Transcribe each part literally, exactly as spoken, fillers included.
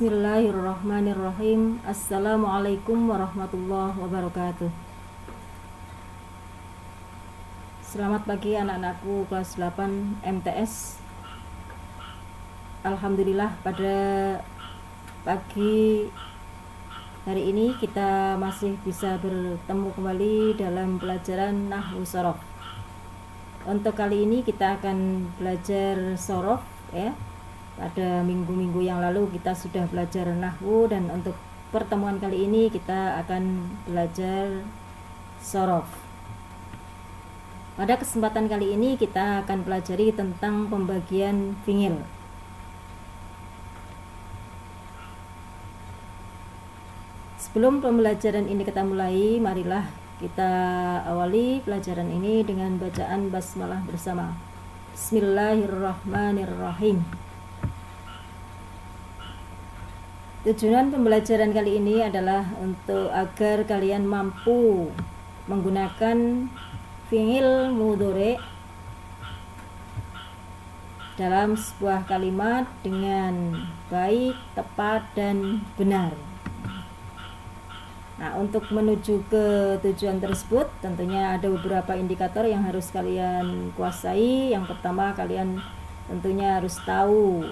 Bismillahirrahmanirrahim. Assalamualaikum warahmatullahi wabarakatuh. Selamat pagi anak-anakku kelas delapan M T S. Alhamdulillah pada pagi hari ini kita masih bisa bertemu kembali dalam pelajaran Nahwu Shorof. Untuk kali ini kita akan belajar shorof, ya. Pada minggu-minggu yang lalu kita sudah belajar nahwu, dan untuk pertemuan kali ini kita akan belajar shorof. Pada kesempatan kali ini kita akan pelajari tentang pembagian fi'il. Sebelum pembelajaran ini kita mulai, marilah kita awali pelajaran ini dengan bacaan basmalah bersama. Bismillahirrahmanirrahim. Tujuan pembelajaran kali ini adalah untuk agar kalian mampu menggunakan fi'il mudhari dalam sebuah kalimat dengan baik, tepat, dan benar. Nah, untuk menuju ke tujuan tersebut tentunya ada beberapa indikator yang harus kalian kuasai. Yang pertama, kalian tentunya harus tahu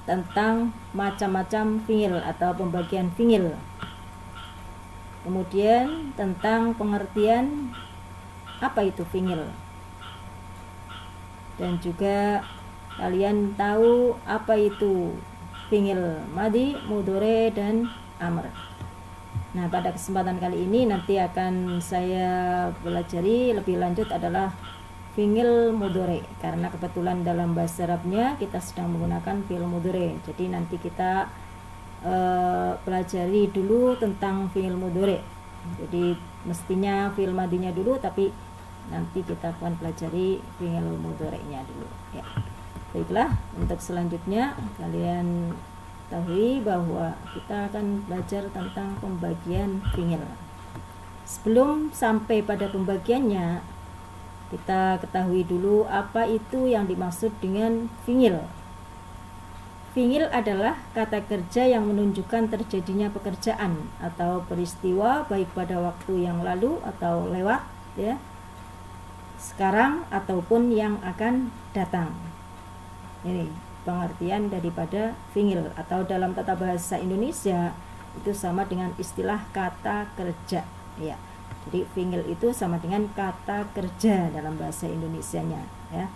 tentang macam-macam fi'il atau pembagian fi'il, kemudian tentang pengertian apa itu fi'il, dan juga kalian tahu apa itu fi'il madhi, mudhari, dan amar. Nah, pada kesempatan kali ini nanti akan saya pelajari lebih lanjut adalah fi'il mudhari, karena kebetulan dalam bahasa Arabnya kita sedang menggunakan fi'il mudhari. Jadi nanti kita e, pelajari dulu tentang fi'il mudhari. Jadi mestinya fi'il madhinya dulu, tapi nanti kita akan pelajari fi'il mudhari-nya dulu, ya. Baiklah, untuk selanjutnya kalian tahu bahwa kita akan belajar tentang pembagian fi'il. Sebelum sampai pada pembagiannya, kita ketahui dulu apa itu yang dimaksud dengan fi'il. Fi'il adalah kata kerja yang menunjukkan terjadinya pekerjaan atau peristiwa, baik pada waktu yang lalu atau lewat, ya, sekarang ataupun yang akan datang. Ini pengertian daripada fi'il, atau dalam tata bahasa Indonesia itu sama dengan istilah kata kerja, ya. Jadi fi'il itu sama dengan kata kerja dalam bahasa Indonesianya, ya.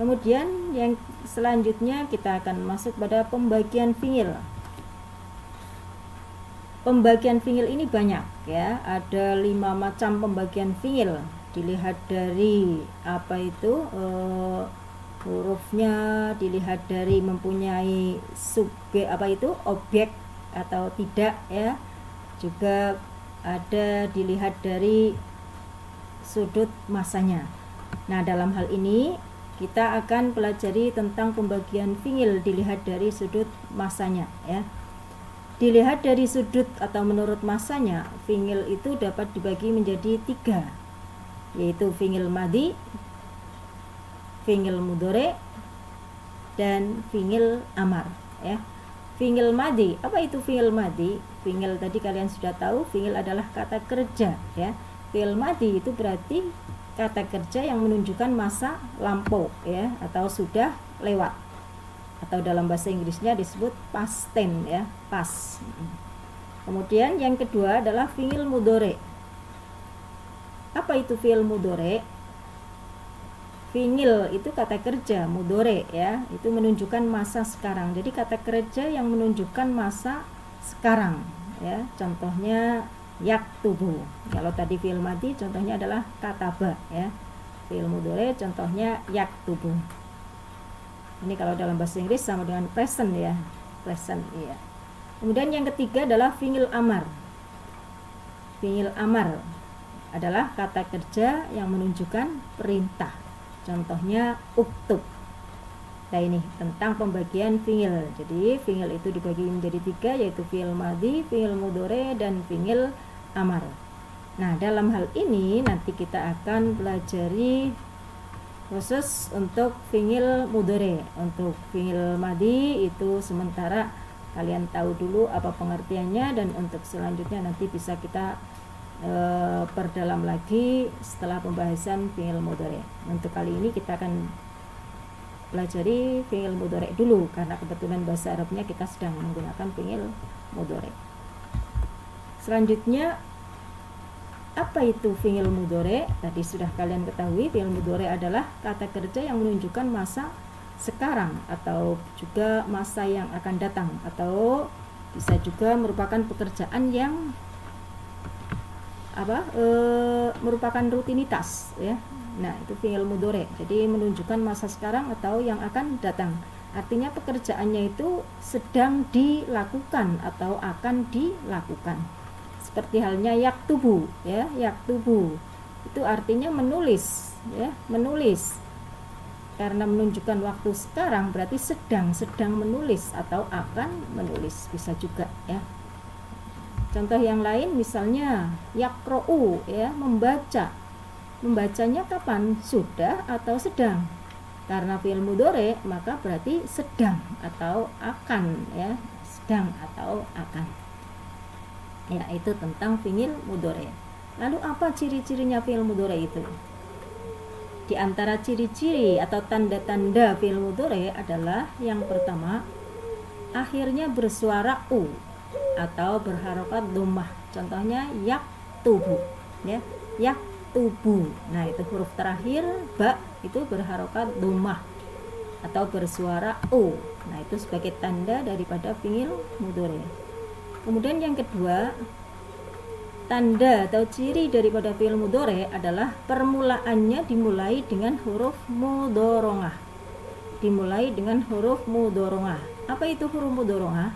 Kemudian yang selanjutnya kita akan masuk pada pembagian fi'il. Pembagian fi'il ini banyak, ya. Ada lima macam pembagian fi'il. Dilihat dari apa itu e, hurufnya, dilihat dari mempunyai subjek apa itu objek atau tidak, ya. Juga ada dilihat dari sudut masanya. Nah, dalam hal ini kita akan pelajari tentang pembagian fi'il dilihat dari sudut masanya, ya. Dilihat dari sudut atau menurut masanya, fi'il itu dapat dibagi menjadi tiga, yaitu fi'il madhi, fi'il mudhari, dan fi'il amar, ya. Fi'il madhi, apa itu fi'il madhi? Fi'il tadi kalian sudah tahu, fi'il adalah kata kerja, ya. Fi'il madhi itu berarti kata kerja yang menunjukkan masa lampau, ya, atau sudah lewat, atau dalam bahasa Inggrisnya disebut past tense, ya, past. Kemudian yang kedua adalah fi'il mudhari. Apa itu fi'il mudhari? Fi'il itu kata kerja, mudhari, ya, itu menunjukkan masa sekarang. Jadi kata kerja yang menunjukkan masa sekarang, ya. Contohnya yaktubu. Kalau tadi fi'il madhi contohnya adalah kataba, ya. Fi'il mudhari contohnya yaktubu. Ini kalau dalam bahasa Inggris sama dengan present, ya. Present, iya. Kemudian yang ketiga adalah fi'il amar. Fi'il amar adalah kata kerja yang menunjukkan perintah. Contohnya uktub. Nah, ini tentang pembagian fi'il. Jadi fi'il itu dibagi menjadi tiga, yaitu fi'il madhi, fi'il mudhari, dan fi'il amar. Nah, dalam hal ini nanti kita akan pelajari khusus untuk fi'il mudhari. Untuk fi'il madhi itu sementara kalian tahu dulu apa pengertiannya, dan untuk selanjutnya nanti bisa kita e, perdalam lagi setelah pembahasan fi'il mudhari. Untuk kali ini kita akan pelajari fi'il mudhari dulu karena kebetulan bahasa Arabnya kita sedang menggunakan fi'il mudhari. Selanjutnya, apa itu fi'il mudhari? Tadi sudah kalian ketahui, fi'il mudhari adalah kata kerja yang menunjukkan masa sekarang atau juga masa yang akan datang, atau bisa juga merupakan pekerjaan yang apa e, merupakan rutinitas, ya. Nah, itu fi'il mudhari. Jadi menunjukkan masa sekarang atau yang akan datang. Artinya pekerjaannya itu sedang dilakukan atau akan dilakukan. Seperti halnya yaktubu, ya, yaktubu itu artinya menulis, ya, menulis. Karena menunjukkan waktu sekarang berarti sedang sedang menulis atau akan menulis, bisa juga, ya. Contoh yang lain misalnya yakro'u, ya, membaca. Membacanya kapan? Sudah atau sedang? Karena fi'il mudhari maka berarti sedang atau akan, ya, sedang atau akan. Ya, itu tentang fi'il mudhari. Lalu apa ciri-cirinya fi'il mudhari itu? Di antara ciri-ciri atau tanda-tanda fi'il mudhari adalah yang pertama, akhirnya bersuara u atau berharokat dhammah. Contohnya yaktubu, ya, yaktubu. Nah, itu huruf terakhir ba itu berharokat dhammah atau bersuara u. Nah, itu sebagai tanda daripada fi'il mudhari. Kemudian yang kedua, tanda atau ciri daripada fi'il mudhari adalah permulaannya dimulai dengan huruf mudorongah. Dimulai dengan huruf mudorongah. Apa itu huruf mudorongah?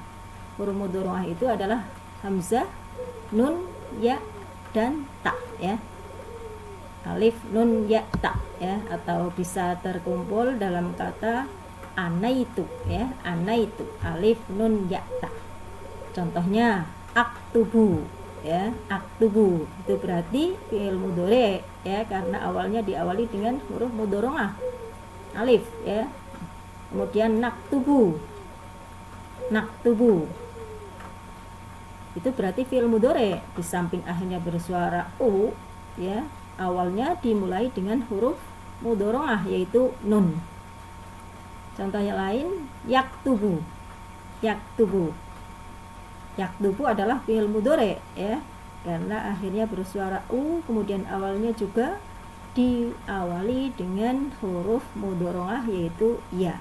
Huruf mudorongah itu adalah hamzah, nun, ya, dan ta, ya. Alif, nun, ya, ta, ya, atau bisa terkumpul dalam kata anaitu, ya, anaitu, alif, nun, ya, ta. Contohnya aktubu, ya, aktubu itu berarti fi'il mudhari, ya, karena awalnya diawali dengan huruf mudorongah alif, ya. Kemudian naktubu, naktubu itu berarti fi'il mudhari. Di samping akhirnya bersuara u, ya, awalnya dimulai dengan huruf mudorongah yaitu nun. Contohnya lain, yaktubu, yaktubu. Yaktubu adalah fi'il mudhari, ya, karena akhirnya bersuara u, kemudian awalnya juga diawali dengan huruf mudorongah yaitu ya,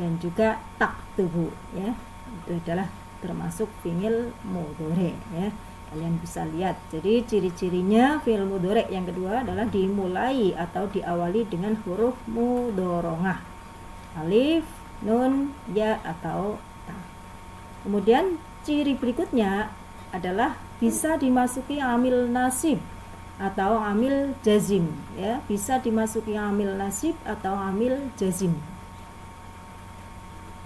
dan juga taktubu, ya. Itu adalah termasuk fi'il mudhari, ya. Kalian bisa lihat. Jadi ciri-cirinya fi'il mudhari yang kedua adalah dimulai atau diawali dengan huruf mudorongah alif, nun, ya, atau ta. Kemudian ciri berikutnya adalah bisa dimasuki amil nasib atau amil jazim, ya, bisa dimasuki amil nasib atau amil jazim.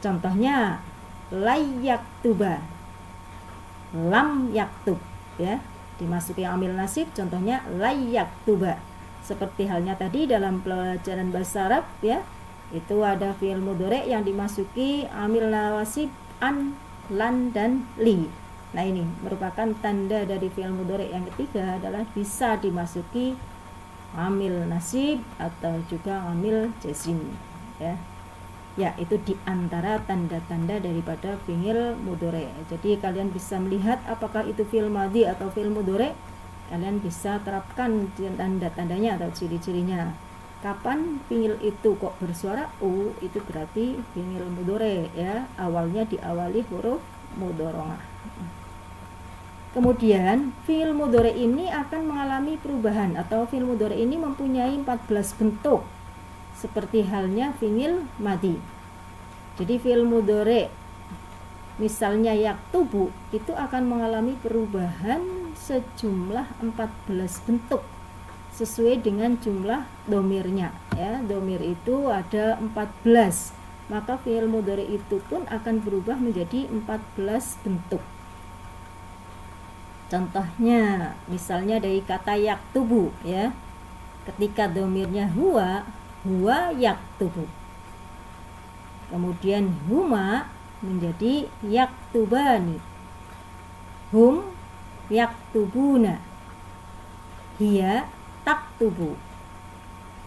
Contohnya layak tuba, lam yaktub, ya, dimasuki amil nasib, contohnya layak tuba. Seperti halnya tadi dalam pelajaran bahasa Arab, ya, itu ada fi'il mudhari yang dimasuki amil nasib an, lan, dan li. Nah, ini merupakan tanda dari fi'il mudhari yang ketiga adalah bisa dimasuki amil nasib atau juga amil jazim, ya. Ya, itu diantara tanda-tanda daripada fi'il mudhari. Jadi kalian bisa melihat apakah itu fi'il madhi atau fi'il mudhari. Kalian bisa terapkan tanda-tandanya atau ciri-cirinya. Kapan fi'il itu kok bersuara u, itu berarti fi'il mudhari, ya, awalnya diawali huruf mudorongah. Kemudian fi'il mudhari ini akan mengalami perubahan atau fi'il mudhari ini mempunyai empat belas bentuk seperti halnya fi'il madhi. Jadi fi'il mudhari misalnya yaktubu itu akan mengalami perubahan sejumlah empat belas bentuk sesuai dengan jumlah dhamirnya, ya. Dhamir itu ada empat belas, maka fi'il mudhari itu pun akan berubah menjadi empat belas bentuk. Contohnya misalnya dari kata yaktubu, ya, ketika dhamirnya huwa, huwa yaktubu. Kemudian huma menjadi yaktubani, hum yaktubuna, hiya taktubu.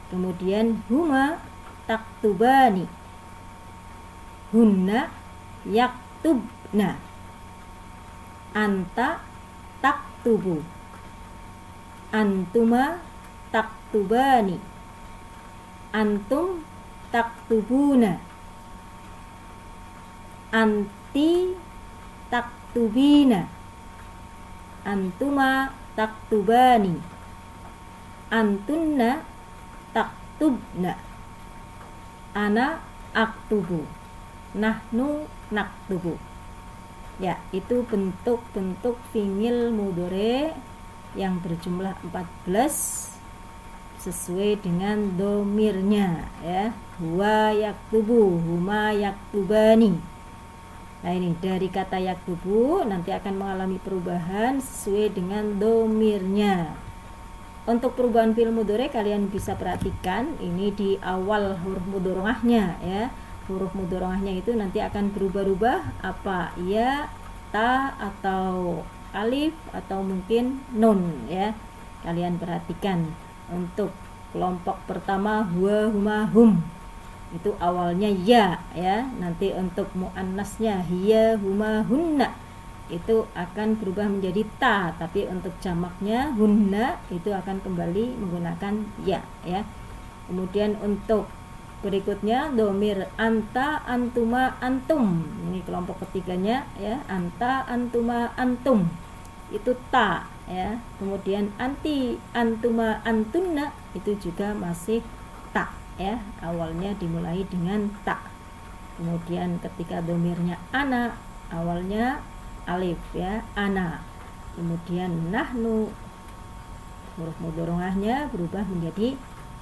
Kemudian huma taktubani, hunna yaktubna, anta taktubu, antuma taktubani, antum taktubuna, anti taktubina, antuma taktubani, antunna taktubna, ana aktubu, nahnu naktubu. Ya, itu bentuk-bentuk fi'il mudhari yang berjumlah empat belas sesuai dengan dhamirnya, ya. Huwa yaktubu, huma yaktubani. Nah, ini dari kata yaktubu nanti akan mengalami perubahan sesuai dengan dhamirnya. Untuk perubahan fi'il mudhari kalian bisa perhatikan ini di awal huruf mudorongahnya, ya. Huruf mudorongahnya itu nanti akan berubah-ubah apa? Ya, ta atau alif atau mungkin nun, ya. Kalian perhatikan untuk kelompok pertama huwa huma hum. Itu awalnya ya, ya. Nanti untuk mu'annasnya hiya huma hunna itu akan berubah menjadi ta, tapi untuk jamaknya hunna itu akan kembali menggunakan ya, ya. Kemudian untuk berikutnya dhamir anta antuma antum. Ini kelompok ketiganya, ya. Anta antuma antum. Itu ta, ya. Kemudian anti antuma antunna itu juga masih ta, ya, awalnya dimulai dengan ta. Kemudian ketika dhamirnya ana awalnya alif, ya, ana. Kemudian nahnu huruf mudorongahnya berubah menjadi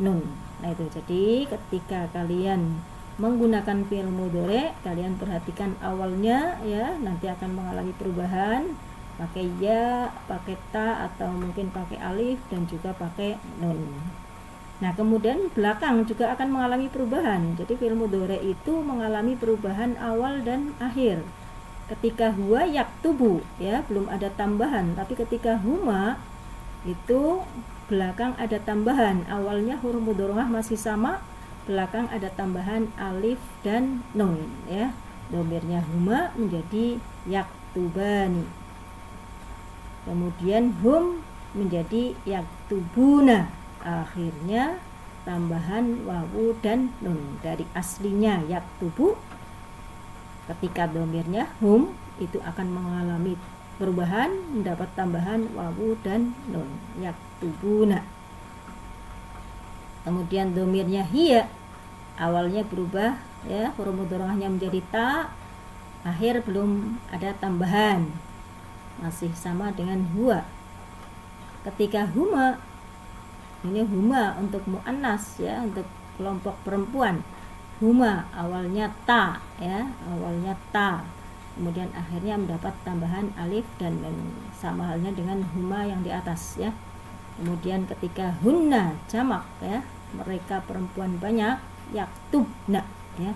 nun. Nah itu, jadi ketika kalian menggunakan fi'il mudhari kalian perhatikan awalnya, ya, nanti akan mengalami perubahan pakai ya, pakai ta atau mungkin pakai alif dan juga pakai nun. Nah, kemudian belakang juga akan mengalami perubahan. Jadi fi'il mudhari itu mengalami perubahan awal dan akhir. Ketika huwa yaktubu, ya, belum ada tambahan, tapi ketika huma itu belakang ada tambahan. Awalnya huruf mudhorongah masih sama, belakang ada tambahan alif dan nun, ya. Dhamirnya huma menjadi yaktubani. Kemudian hum menjadi yaktubuna. Akhirnya tambahan wawu dan nun. Dari aslinya yaktubu, ketika dhamirnya hum itu akan mengalami perubahan, mendapat tambahan wawu dan nun, yaktubuna. Kemudian dhamirnya hiya awalnya berubah, ya, huruf mudhorongahnya menjadi ta, akhir belum ada tambahan, masih sama dengan huwa. Ketika huma, ini huma untuk mu'annas, ya, untuk kelompok perempuan. Huma awalnya ta, ya, awalnya ta, kemudian akhirnya mendapat tambahan alif dan nun, sama halnya dengan huma yang di atas, ya. Kemudian ketika hunna jamak, ya, mereka perempuan banyak, yaktubna, ya,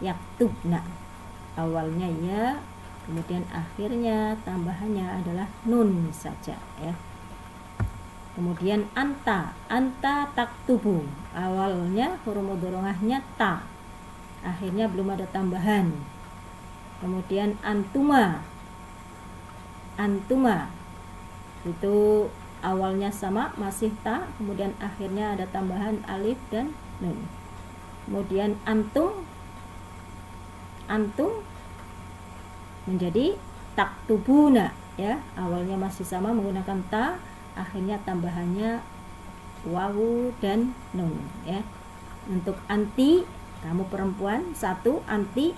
yaktubna awalnya ya, kemudian akhirnya tambahannya adalah nun saja, ya. Kemudian anta, anta taktubu, awalnya huruf mudhorongahnya ta, akhirnya belum ada tambahan. Kemudian antuma, antuma itu awalnya sama, masih ta, kemudian akhirnya ada tambahan alif dan nun. Kemudian antum, antum menjadi taktubuna, ya, awalnya masih sama menggunakan ta, akhirnya tambahannya wawu dan nun, ya. Untuk anti, kamu perempuan, satu anti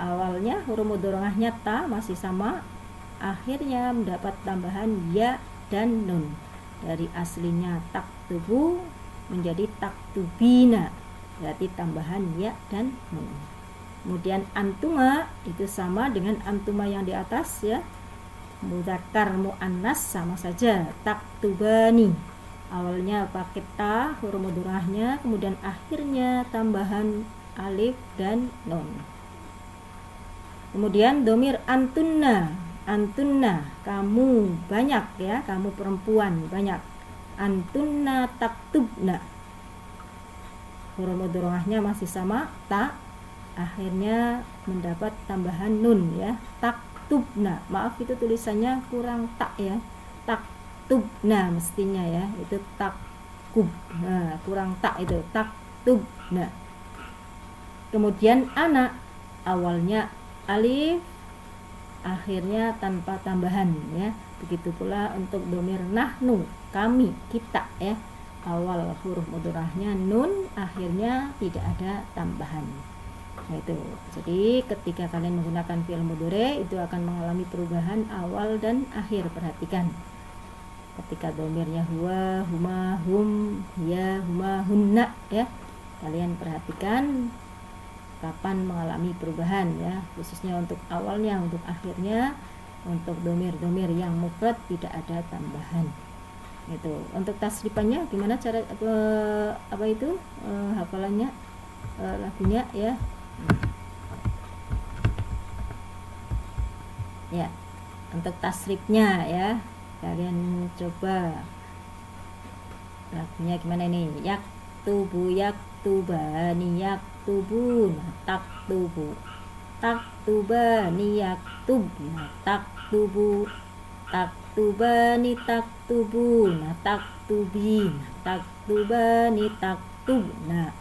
awalnya huruf mudhorongahnya ta, masih sama, akhirnya mendapat tambahan ya dan nun. Dari aslinya taktubu menjadi taktubina, berarti tambahan ya dan nun. Kemudian antuma itu sama dengan antuma yang di atas, ya. Mudhakar mu'annas sama saja, taktubani, Awalnya pakai ta, huruf mudorongahnya, kemudian akhirnya tambahan alif dan nun. Kemudian dhamir antunna, antunna kamu banyak ya, kamu perempuan banyak. Antunna taktubna. Huruf mudorongahnya masih sama ta, akhirnya mendapat tambahan nun ya, taktubna. Maaf itu tulisannya kurang tak ya. Taktubna mestinya ya, itu takkub. Nah, kurang tak itu taktubna. Kemudian ana, awalnya alif, akhirnya tanpa tambahan ya. Begitu pula untuk dhamir nahnu, kami, kita ya. Awal huruf mudhara'ahnya nun, akhirnya tidak ada tambahan. Nah, itu. Jadi ketika kalian menggunakan fi'il mudhari itu akan mengalami perubahan awal dan akhir. Perhatikan. Ketika dhamirnya huwa, huma, hum, hiya, huma, hunna ya. Kalian perhatikan kapan mengalami perubahan ya, khususnya untuk awalnya, untuk akhirnya, untuk dhamir-dhamir yang mufrad tidak ada tambahan. Itu untuk tasrifannya gimana cara eh, apa itu eh, hafalannya eh, lagunya ya ya untuk tasrifnya ya, kalian coba lagunya gimana ini. Yak tubu yak tubani yak tubu tak tubu tak tubani yak tub tak tubu tak tubani tak tubu tak tubi tak tubani tak tub nah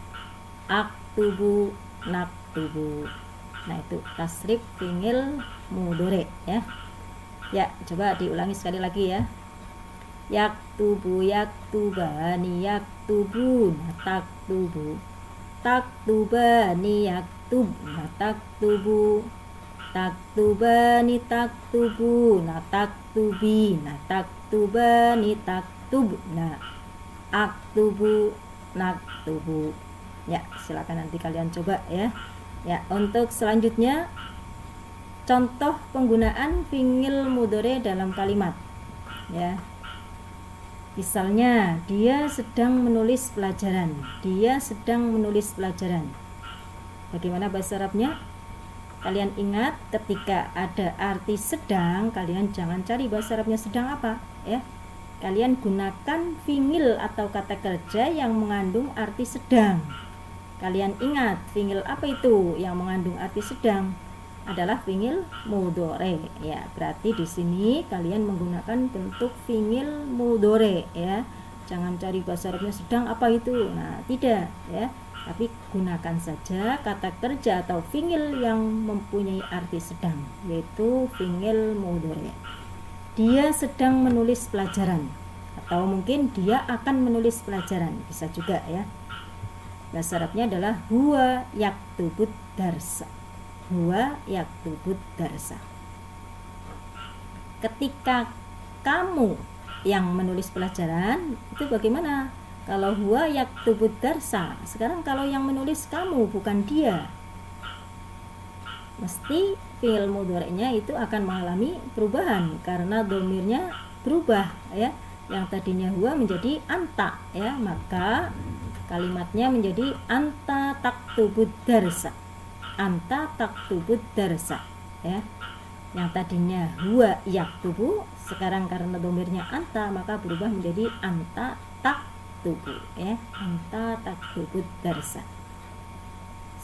ak tubu nak tubu. Nah itu tasrif fi'il mudhari ya. Ya, coba diulangi sekali lagi ya. Yak tubu yak tubani yak tubu tak tubu taktubani yaktub na taktubu taktubani taktubu na taktubi na taktubani taktub na aktubu naktubu. Ya, silakan nanti kalian coba ya. Ya, untuk selanjutnya contoh penggunaan fi'il mudhari dalam kalimat ya. Misalnya, dia sedang menulis pelajaran. Dia sedang menulis pelajaran. Bagaimana bahasa Arabnya? Kalian ingat, ketika ada arti sedang, kalian jangan cari bahasa Arabnya sedang apa, ya. Kalian gunakan fi'il atau kata kerja yang mengandung arti sedang. Kalian ingat, fi'il apa itu yang mengandung arti sedang? Adalah fi'il mudhari ya. Berarti di sini kalian menggunakan bentuk fi'il mudhari ya. Jangan cari bahasa Arabnya sedang apa itu. Nah, tidak ya. Tapi gunakan saja kata kerja atau fi'il yang mempunyai arti sedang, yaitu fi'il mudhari. Dia sedang menulis pelajaran, atau mungkin dia akan menulis pelajaran, bisa juga ya. Bahasa Arabnya adalah huwa yaktubud darsa. Huwa yaktubud darsa. Ketika kamu yang menulis pelajaran itu bagaimana? Kalau huwa yaktubud darsa, sekarang kalau yang menulis kamu bukan dia, mesti fi'il mudhari'nya itu akan mengalami perubahan karena dhamirnya berubah ya. Yang tadinya huwa menjadi anta ya, maka kalimatnya menjadi anta taktubud darsa. Anta taktubud darsa ya. Yang tadinya huwa yaktubu, sekarang karena dhamirnya anta maka berubah menjadi anta taktubu ya. Anta taktubud darsa.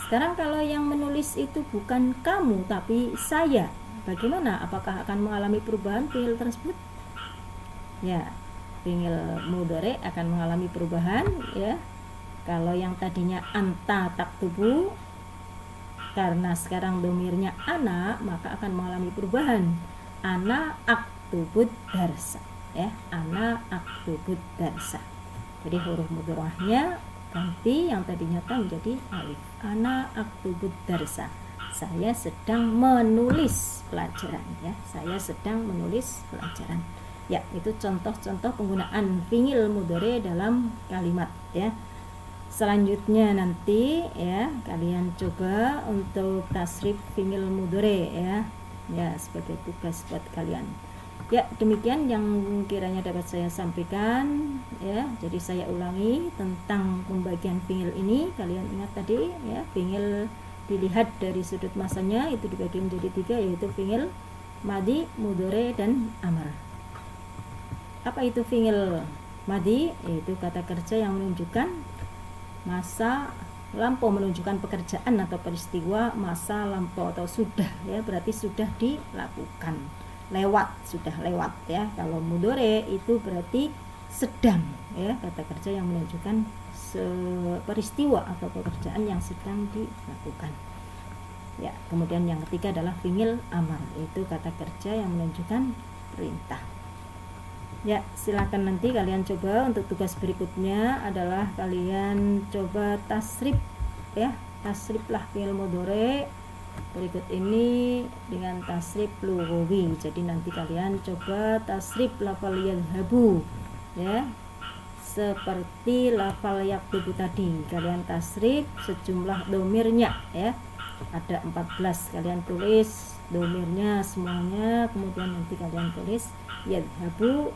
Sekarang kalau yang menulis itu bukan kamu tapi saya, bagaimana? Apakah akan mengalami perubahan fi'il tersebut? Ya, fi'il mudhari akan mengalami perubahan ya. Kalau yang tadinya anta taktubu, karena sekarang dhamirnya ana, maka akan mengalami perubahan. Ana aktubud darsa ya, ana aktubud darsa. Jadi huruf mudhari'nya ganti yang tadinya ta menjadi alif. Ana aktubud darsa. Saya sedang menulis pelajaran ya. Saya sedang menulis pelajaran. Ya, itu contoh-contoh penggunaan fi'il mudhari dalam kalimat ya. Selanjutnya nanti ya kalian coba untuk tasrif fi'il mudhari ya. Ya, sebagai tugas buat kalian. Ya, demikian yang kiranya dapat saya sampaikan ya. Jadi saya ulangi tentang pembagian fi'il ini. Kalian ingat tadi ya, fi'il dilihat dari sudut masanya itu dibagi menjadi tiga, yaitu fi'il madhi, mudhari, dan amar. Apa itu fi'il madhi? Yaitu kata kerja yang menunjukkan masa lampau, menunjukkan pekerjaan atau peristiwa masa lampau atau sudah ya, berarti sudah dilakukan. Lewat, sudah lewat ya. Kalau mudhari itu berarti sedang ya, kata kerja yang menunjukkan peristiwa atau pekerjaan yang sedang dilakukan ya. Kemudian yang ketiga adalah fi'il amar, yaitu kata kerja yang menunjukkan perintah ya. Silakan nanti kalian coba untuk tugas berikutnya adalah kalian coba tasrif ya, tasriflah fi'il mudhari berikut ini dengan tasrif lughawi. Jadi nanti kalian coba tasrif lafal yadhhabu ya, seperti lafal yaktubu tadi, kalian tasrif sejumlah dhamirnya ya, ada empat belas, kalian tulis dhamirnya semuanya, kemudian nanti kalian tulis yadhhabu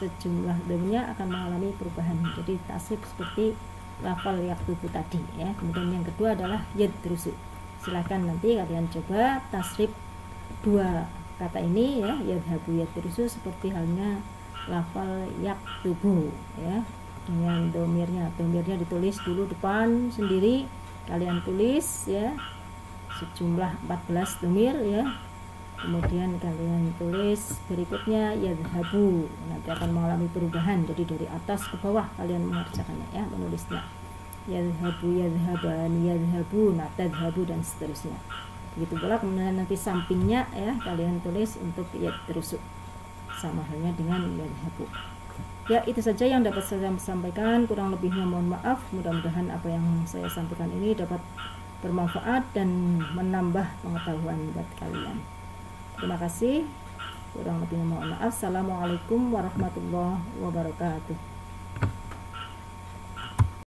sejumlah dhamirnya akan mengalami perubahan. Jadi tasrif seperti lafal yaktubu tadi ya. Kemudian yang kedua adalah yadrusu. Silahkan nanti kalian coba tasrif dua kata ini ya, yadhhabu yadrusu seperti halnya lafal yaktubu ya, dengan dhamirnya. Dhamirnya ditulis dulu depan sendiri, kalian tulis ya sejumlah empat belas dhamir ya, kemudian kalian tulis berikutnya yadhhabu, nanti akan mengalami perubahan. Jadi dari atas ke bawah kalian mengerjakannya ya, menulisnya yadhhabu, yadhhabani, yadhhabuna, tadhhabu, dan seterusnya. Begitu pula kemudian nanti sampingnya ya, kalian tulis untuk yadrusu sama halnya dengan yadhhabu. Ya, itu saja yang dapat saya sampaikan, kurang lebihnya mohon maaf. Mudah-mudahan apa yang saya sampaikan ini dapat bermanfaat dan menambah pengetahuan buat kalian. Terima kasih, kurang lebihnya mohon maaf. Assalamualaikum warahmatullahi wabarakatuh.